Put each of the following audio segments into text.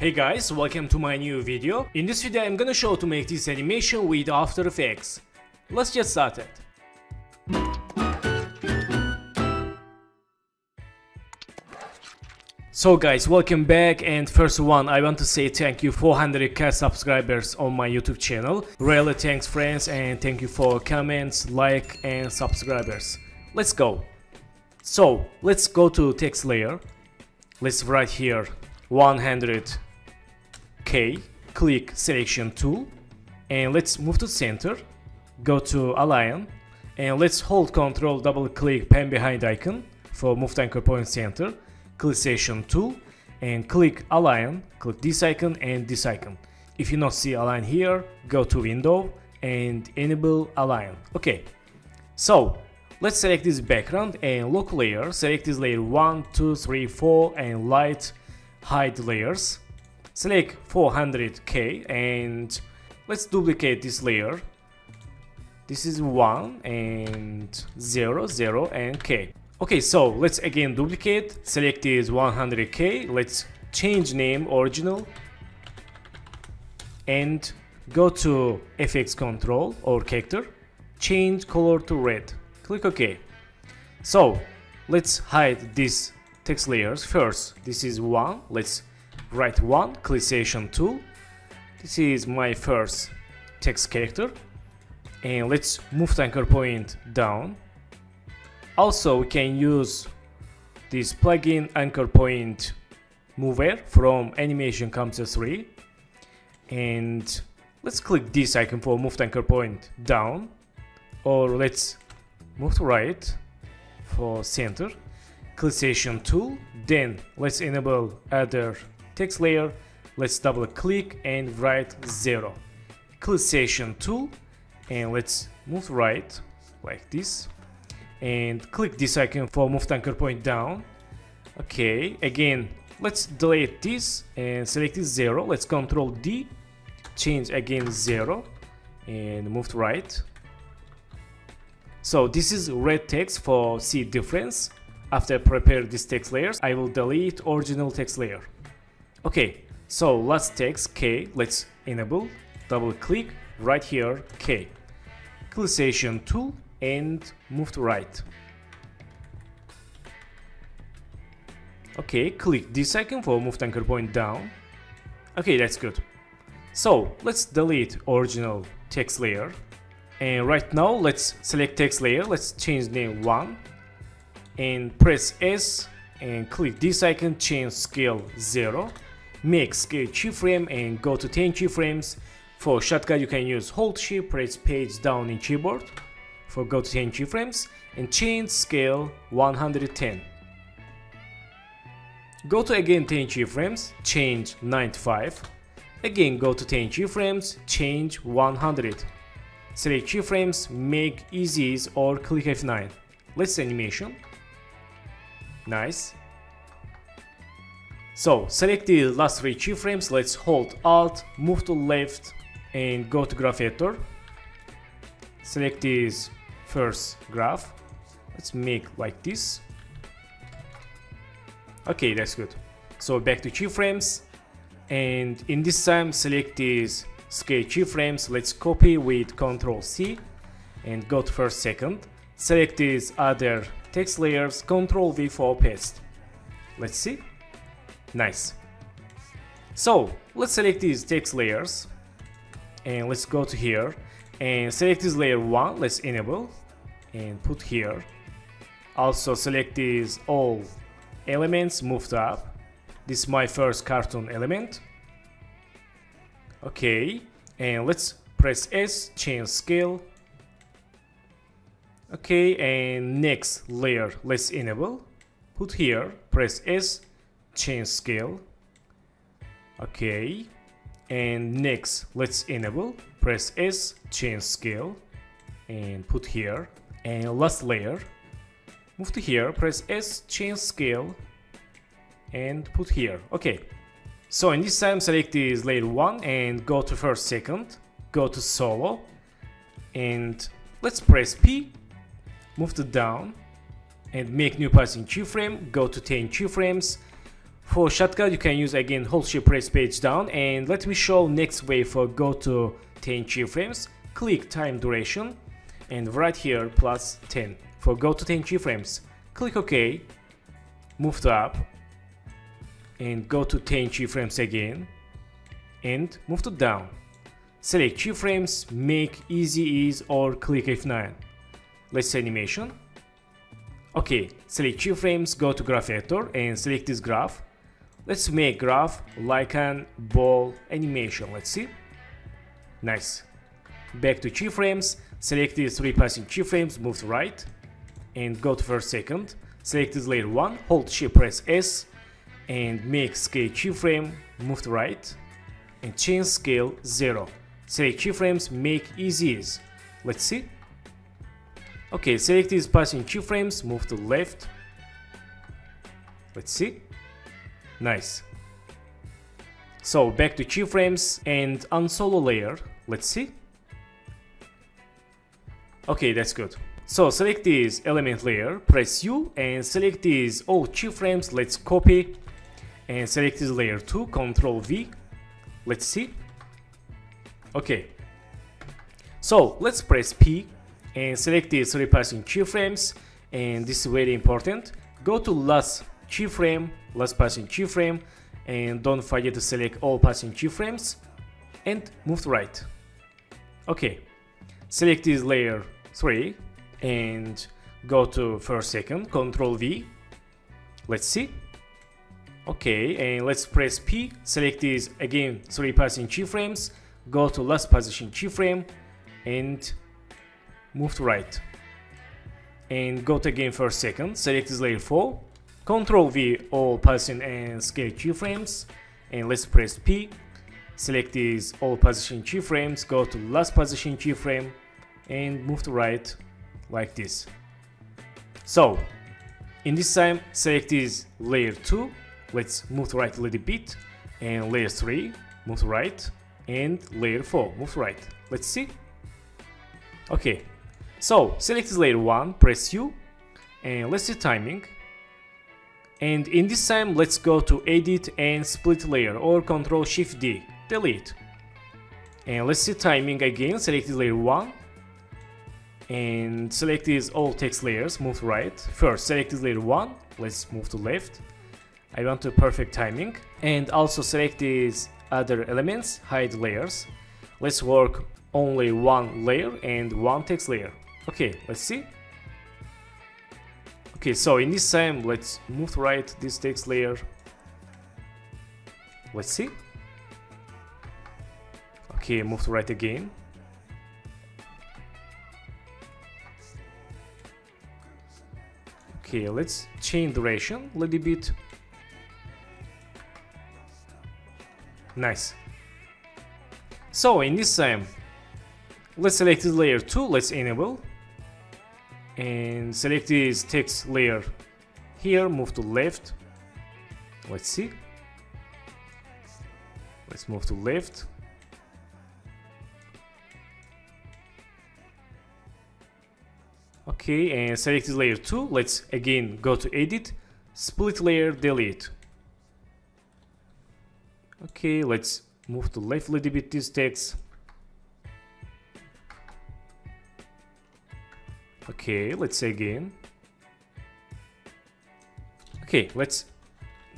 Hey guys, welcome to my new video. In this video I'm gonna show how to make this animation with After Effects. Let's get started. So guys, welcome back, and first one I want to say thank you 400k subscribers on my YouTube channel. Really thanks friends, and thank you for comments, like and subscribers. Let's go. So let's go to text layer. Let's write here 100k, click selection tool, and let's move to center, go to align, and let's hold Ctrl, double click pen behind icon for move to anchor point center. Click selection tool and click align, click this icon and this icon. If you not see align here, go to window and enable align. Okay, so let's select this background and lock layer, select this layer 1, 2, 3, 4 and light hide layers, select 400k and let's duplicate this layer. This is 1 and 0, 0 and k. Okay, so let's again duplicate, select this 100k, let's change name original and go to FX control or character, change color to red, click OK. So let's hide these text layers first. This is 1, let's write 1, click selection tool, this is my first text character, and let's move the anchor point down. Also, we can use this plugin anchor point mover from Animation Composer 3, and let's click this icon for move the anchor point down, or let's move to right for center, click selection tool, then let's enable other text layer, let's double click and write 0, click selection tool, and let's move to right like this, and click this icon for move the anchor point down. Okay, again let's delete this and select this 0, let's Control D, change again 0 and move to right. So this is red text for see difference. After I prepare these text layers, I will delete original text layer. Okay, so last text K, let's enable, double click right here K, click selection tool and move to right. Okay, click this icon for move the anchor point down. Okay, that's good. So let's delete original text layer, and right now let's select text layer, let's change name 1 and press S and click this icon, change scale 0, make scale keyframe and go to 10 keyframes. For shortcut you can use hold shift, press page down in keyboard for go to 10 keyframes and change scale 110. Go to again 10 keyframes, change 95. Again go to 10 keyframes, change 100. Select keyframes, make easy ease or click F9. Let's animation. Nice. So select the last 3 keyframes, let's hold Alt, move to left and go to graph editor. Select this first graph, let's make like this. Okay, that's good. So back to keyframes, and in this time select these scale keyframes, let's copy with Ctrl C and go to first second, select these other text layers, Ctrl V for paste. Let's see. Nice. So let's select these text layers and let's go to here and select this layer 1, let's enable and put here. Also select these all elements, moved up. This is my first cartoon element. Okay, and let's press S, change scale. Okay, and next layer let's enable, put here, press S, change scale. Okay, and next let's enable, press S, change scale and put here, and last layer move to here, press S, change scale and put here. Okay, so in this time select this layer 1 and go to first second, go to solo and let's press P, move to down and make new passing keyframe, go to 10 keyframes. For shortcut, you can use again hold shift press page down, and let me show next way for go to 10 keyframes. Click time duration and right here plus 10 for go to 10 keyframes. Click OK, move to up and go to 10 keyframes again and move to down. Select keyframes, make easy ease or click F9. Let's animation. Okay, select keyframes, go to graph editor and select this graph. Let's make graph like an ball animation. Let's see. Nice. Back to keyframes. Select these three passing keyframes. Move to right. And go to first second. Select this layer 1. Hold shift press S. And make scale keyframe. Move to right. And change scale 0. Select keyframes. Make easy ease. Let's see. Okay. Select these passing keyframes. Move to left. Let's see. Nice. So back to keyframes and unsolo layer. Let's see. Okay, that's good. So select this element layer, press U and select these all keyframes. Let's copy and select this layer 2, Ctrl V. Let's see. Okay. So let's press P and select these three passing keyframes, and this is very important. Go to last keyframe, last passing keyframe, and don't forget to select all passing keyframes and move to right. Okay, select this layer 3 and go to first second, Ctrl V. Let's see. Okay, and let's press P, select these again 3 passing keyframes, go to last position keyframe and move to right, and go to again first second, select this layer 4, Ctrl V all position and scale keyframes, and let's press P, select these all position keyframes, go to last position keyframe and move to right like this. So in this time select this layer 2, let's move to right a little bit, and layer 3, move to right, and layer 4, move to right. Let's see. Okay, so select this layer 1, press U and let's see timing. And in this time, let's go to edit and split layer or Ctrl Shift D, delete. And let's see timing again, select layer 1. And select these all text layers, move to right. First, select this layer 1, let's move to left. I want to perfect timing. And also select these other elements, hide layers. Let's work only one layer and one text layer. Okay, let's see. Okay, so in this time, let's move to right this text layer. Let's see. Okay, move to right again. Okay, let's change duration a little bit. Nice. So in this time, let's select this layer 2, let's enable. And select this text layer here, move to left. Let's see. Let's move to left. Okay, and select this layer 2. Let's again go to edit, split layer, delete. Okay, let's move to left a little bit this text. Okay, let's again. Okay, let's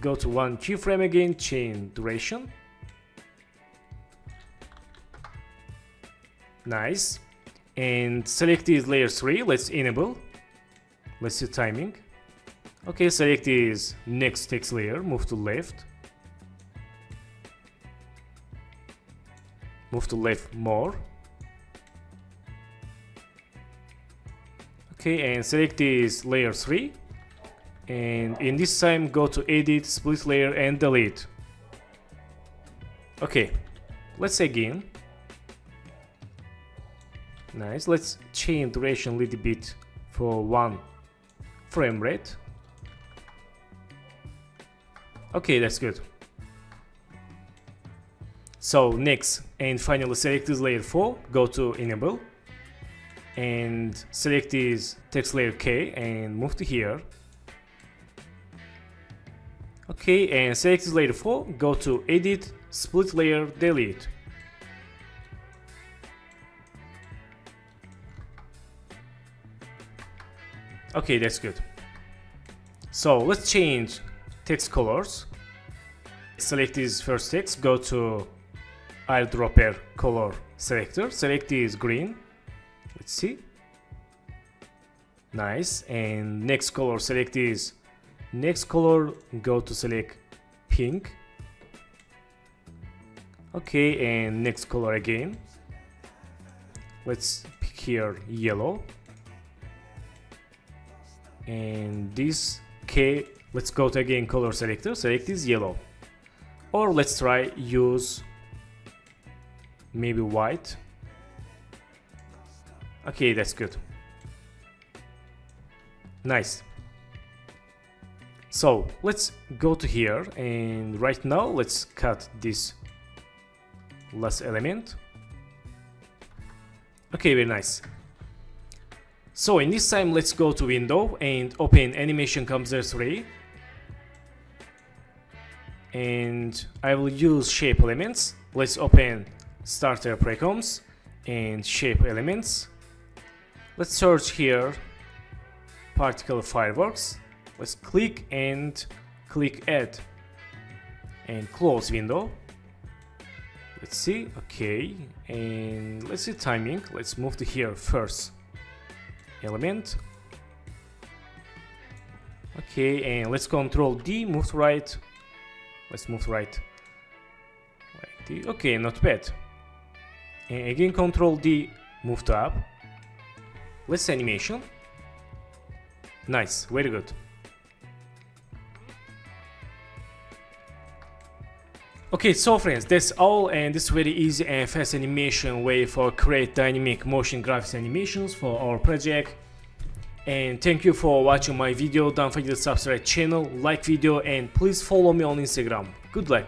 go to one keyframe again, change duration. Nice. And select this layer 3, let's enable. Let's see timing. Okay, select this next text layer, move to left. Move to left more. Okay, and select this layer 3, and in this time go to edit, split layer and delete. Okay, let's again. Nice, let's change duration a little bit for one frame rate. Okay, that's good. So next and finally select this layer 4, go to enable. And select this text layer K and move to here. Ok, key and select layer 4, go to Edit, Split Layer, Delete. Okay, that's good. So let's change text colors. Select this first text, go to eyedropper color selector, select this green. Let's see. Nice. And next color, select this next color, go to select pink. Okay, and next color again. Let's pick here yellow. And this K, let's go to again color selector, select this yellow. Or let's try use maybe white. Okay, that's good. Nice. So let's go to here, and right now let's cut this last element. Okay, very nice. So in this time, let's go to Window and open Animation Composer 3, and I will use shape elements. Let's open Starter Precoms and shape elements. Let's search here particle fireworks. Let's click and click add and close window. Let's see. Okay, and let's see timing. Let's move to here first element. Okay, and let's Control D, move to right. Let's move to right. Okay, not bad. And again Control D, move to up. Let's animation. Nice, very good. Okay, so friends, that's all, and this is very easy and fast animation way for create dynamic motion graphics animations for our project. And thank you for watching my video. Don't forget to subscribe channel, like video, and please follow me on Instagram. Good luck.